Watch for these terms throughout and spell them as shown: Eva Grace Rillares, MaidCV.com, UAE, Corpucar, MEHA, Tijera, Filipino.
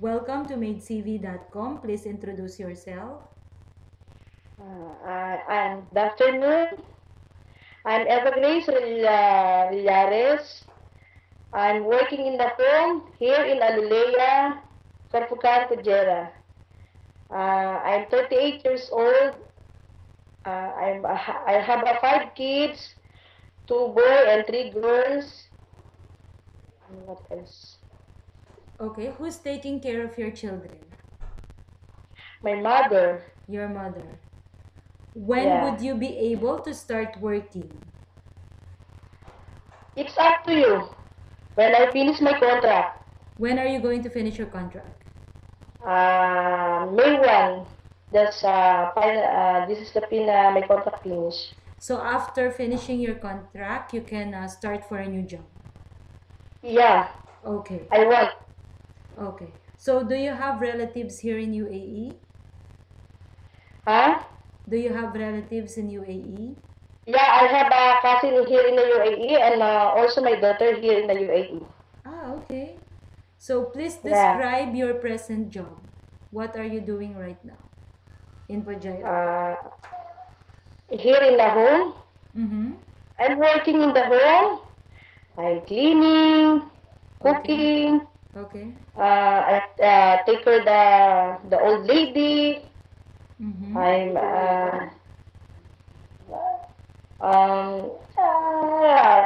Welcome to MaidCV.com. Please introduce yourself. Good afternoon. I'm Eva Grace Rillares. I'm working in the home here in Alulea, Corpucar, Tijera. I'm 38 years old. I have 5 kids, 2 boys and 3 girls. And what else? Okay, who's taking care of your children? My mother. Your mother. When would you be able to start working? It's up to you. When I finish my contract. When are you going to finish your contract? May 1. That's this is the my contract finish. So after finishing your contract, you can start for a new job. Yeah. Okay. I want. Okay. So do you have relatives here in UAE? Huh? Do you have relatives in UAE? Yeah, I have a cousin here in the UAE and also my daughter here in the UAE. Ah, okay. So please describe your present job. What are you doing right now in Pajayan? Here in the home. Mm-hmm. I'm working in the home. I'm cleaning, cooking. Okay. I take care of the old lady. Mm-hmm. I'm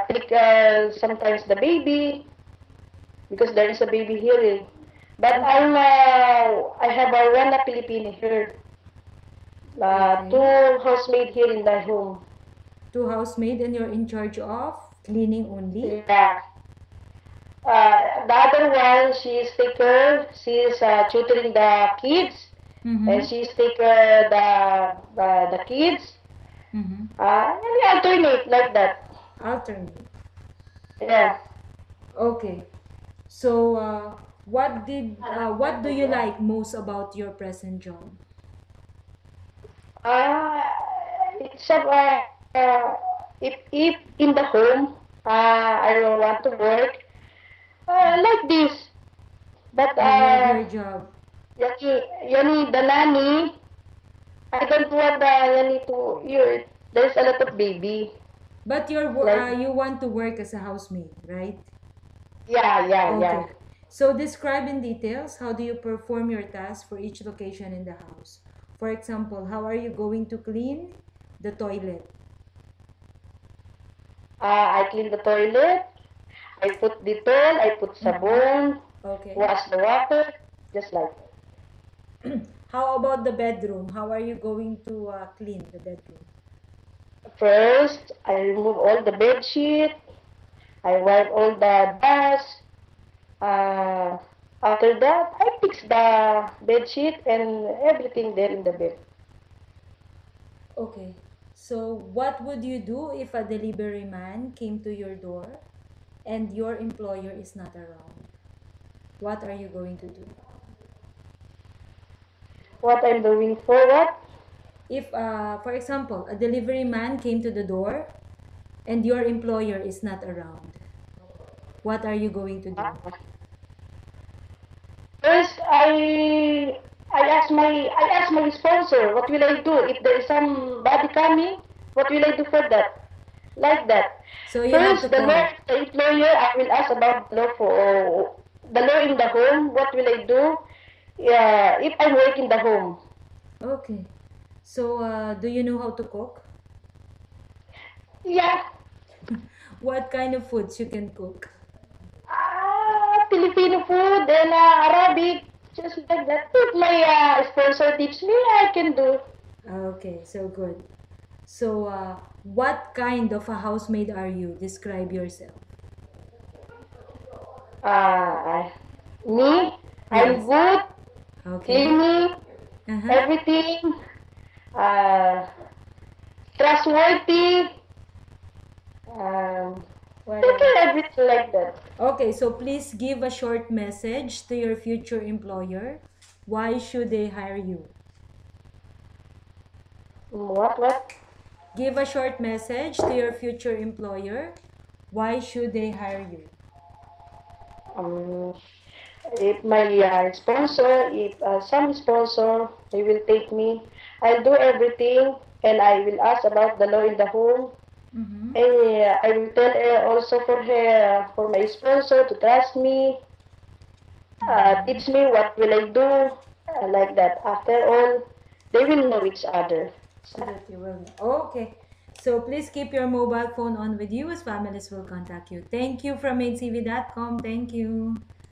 take sometimes the baby because there is a baby here. But I have one Filipino here. Okay. 2 housemaid here in the home. 2 housemaid, and you're in charge of cleaning only. Yeah. The other one, she's taker. She's tutoring the kids. Mm-hmm. And she's take the kids. Mm-hmm. And we alternate like that. Alternate. Yeah. Okay. So what do you like most about your present job? It's if in the home I don't want to work like this, but your job. Yani, the nanny, I don't want the nanny to, there's a lot of baby. But you're, like, you want to work as a housemaid, right? Yeah, yeah, okay. Yeah. So describe in details, how do you perform your tasks for each location in the house? For example, how are you going to clean the toilet? I clean the toilet, I put the towel, I put sabon, okay. Wash the water, just like that. How about the bedroom? How are you going to clean the bedroom? First, I remove all the bed sheet. I wipe all the dust. After that, I fix the bed sheet and everything there in the bed. Okay. So, what would you do if a delivery man came to your door and your employer is not around? What are you going to do? What I'm doing for what? If, for example, a delivery man came to the door and your employer is not around, what are you going to do? First, I ask my sponsor, what will I do? If there is somebody coming, what will I do for that? Like that. So you first, the employer, I will ask about the law in the home, what will I do? Yeah, if I work in the home. Okay. So, do you know how to cook? Yeah. What kind of foods you can cook? Filipino food and Arabic, just like that. If my sponsor teaches me, I can do. Okay, so good. So, what kind of a housemaid are you? Describe yourself. Me? I'm good. Okay. Cleaning, everything, trustworthy, everything like that. Okay, so please give a short message to your future employer. Why should they hire you? What? Give a short message to your future employer. Why should they hire you? if my sponsor, if some sponsor, they will take me. I'll do everything, and I will ask about the law in the home. Mm-hmm. And I will tell her also for her, for my sponsor to trust me, teach me what will I do, like that. After all, they will know each other. So that you will know. Okay. So please keep your mobile phone on with you as families will contact you. Thank you from MaidCV.com. Thank you.